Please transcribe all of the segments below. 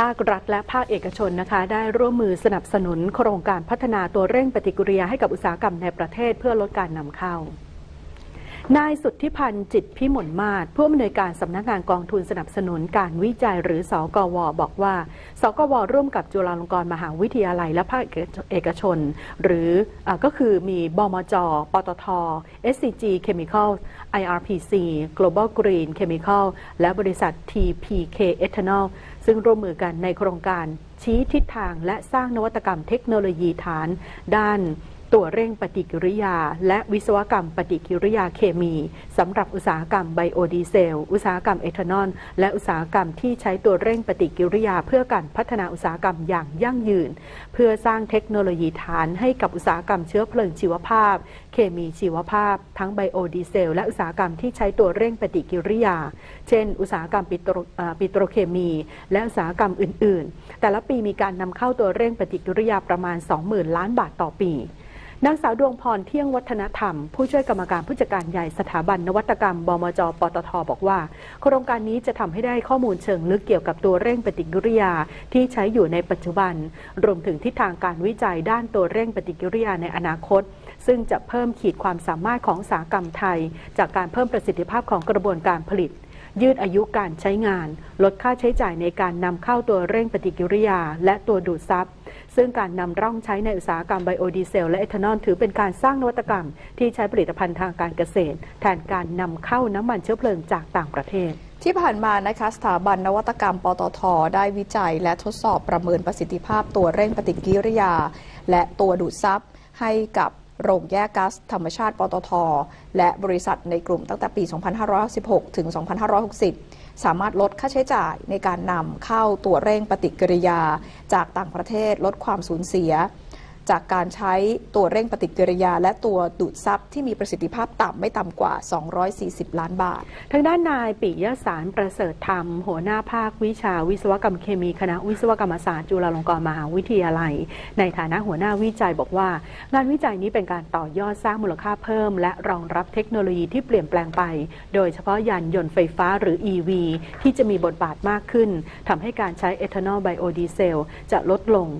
ภาครัฐและภาคเอกชนนะคะได้ร่วมมือสนับสนุนโครงการพัฒนาตัวเร่งปฏิกิริยาให้กับอุตสาหกรรมในประเทศเพื่อลดการนำเข้านายสุทธิพันธ์จิตพิมลมาศผู้อำนวยการสำนักงานกองทุนสนับสนุนการวิจัยหรือสกว.บอกว่าสกว.ร่วมกับจุฬาลงกรณ์มหาวิทยาลัยและภาคเอกชนหรือก็คือมีบมจ.ปตท. SCG Chemical IRPC Global Green Chemical และบริษัท TPK Ethanol ซึ่งร่วมมือกันในโครงการชี้ทิศทางและสร้างนวัตกรรมเทคโนโลยีฐานด้านตัวเร่งปฏิกิริยาและวิศวกรรมปฏิกิริยาเคมีสำหรับอุตสาหกรรมไบโอดีเซลอุตสาหกรรมเอทานอลและอุตสาหกรรมที่ใช้ตัวเร่งปฏิกิริยาเพื่อการพัฒนาอุตสาหกรรมอย่างยั่งยืนเพื่อสร้างเทคโนโลยีฐานให้กับอุตสาหกรรมเชื้อเพลิงชีวภาพเคมีชีวภาพทั้งไบโอดีเซลและอุตสาหกรรมที่ใช้ตัวเร่งปฏิกิริยาเช่นอุตสาหกรรมปิโตรเคมีและอุตสาหกรรมอื่นๆแต่ละปีมีการนำเข้าตัวเร่งปฏิกิริยาประมาณ 20,000 ล้านบาทต่อปีนางสาวดวงพรเที่ยงวัฒนธรรมผู้ช่วยกรรมการผู้จัดการใหญ่สถาบันนวัตกรรมบมจ.ปตท.บอกว่าโครงการนี้จะทำให้ได้ข้อมูลเชิงลึกเกี่ยวกับตัวเร่งปฏิกิริยาที่ใช้อยู่ในปัจจุบันรวมถึงทิศทางการวิจัยด้านตัวเร่งปฏิกิริยาในอนาคตซึ่งจะเพิ่มขีดความสามารถของอุตสาหกรรมไทยจากการเพิ่มประสิทธิภาพของกระบวนการผลิตยืดอายุการใช้งานลดค่าใช้จ่ายในการนำเข้าตัวเร่งปฏิกิริยาและตัวดูดซับซึ่งการนำร่องใช้ในอุตสาหกรรมไบโอดีเซลและเอทานอลถือเป็นการสร้างนวัตกรรมที่ใช้ผลิตภัณฑ์ทางการเกษตรแทนการนำเข้าน้ำมันเชื้อเพลิงจากต่างประเทศที่ผ่านมานะคะสถาบันนวัตกรรมปตท.ได้วิจัยและทดสอบประเมินประสิทธิภาพตัวเร่งปฏิกิริยาและตัวดูดซับให้กับโรงแยกก๊าซธรรมชาติปตท.และบริษัทในกลุ่มตั้งแต่ปี 2516 ถึง 2560 สามารถลดค่าใช้จ่ายในการนำเข้าตัวเร่งปฏิกิริยาจากต่างประเทศลดความสูญเสียจากการใช้ตัวเร่งปฏิกิริยาและตัวดูดซับที่มีประสิทธิภาพต่ำไม่ต่ำกว่า240ล้านบาททางด้านนายปิยสารประเสริฐธรรมหัวหน้าภาควิชาวิศวกรรมเคมีคณะวิศวกรรมศาสตร์จุฬาลงกรณ์มหาวิทยาลัยในฐานะหัวหน้าวิจัยบอกว่างานวิจัยนี้เป็นการต่อยอดสร้างมูลค่าเพิ่มและรองรับเทคโนโลยีที่เปลี่ยนแปลงไปโดยเฉพาะยานยนต์ไฟฟ้าหรือ EV ที่จะมีบทบาทมากขึ้นทำให้การใช้เอทานอลไบโอดีเซลจะลดลง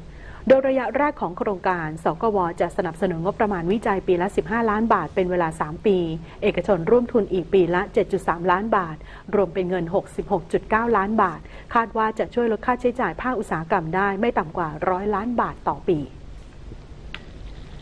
โดยระยะแรกของโครงการสกว.จะสนับสนุนงบประมาณวิจัยปีละ15ล้านบาทเป็นเวลา3ปีเอกชนร่วมทุนอีกปีละ 7.3 ล้านบาทรวมเป็นเงิน 66.9 ล้านบาทคาดว่าจะช่วยลดค่าใช้จ่ายภาคอุตสาหกรรมได้ไม่ต่ำกว่า100ล้านบาทต่อปี